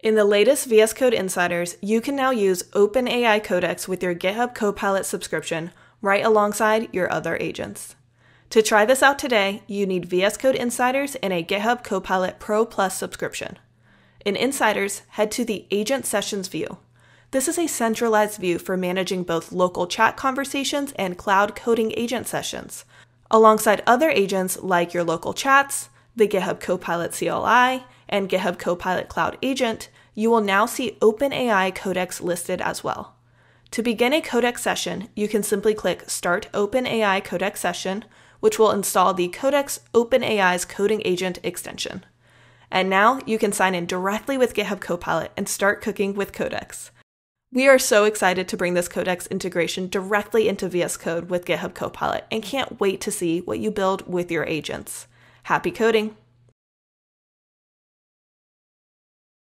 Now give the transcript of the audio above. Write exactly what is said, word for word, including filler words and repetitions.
In the latest V S Code Insiders, you can now use OpenAI Codex with your GitHub Copilot subscription right alongside your other agents. To try this out today, you need V S Code Insiders and a GitHub Copilot Pro plus subscription. In Insiders, head to the Agent Sessions view. This is a centralized view for managing both local chat conversations and cloud coding agent sessions, alongside other agents like your local chats, the GitHub Copilot C L I, and GitHub Copilot Cloud Agent. You will now see OpenAI Codex listed as well. To begin a Codex session, you can simply click Start OpenAI Codex Session, which will install the Codex OpenAI's Coding Agent extension. And now you can sign in directly with GitHub Copilot and start cooking with Codex. We are so excited to bring this Codex integration directly into V S Code with GitHub Copilot and can't wait to see what you build with your agents. Happy coding!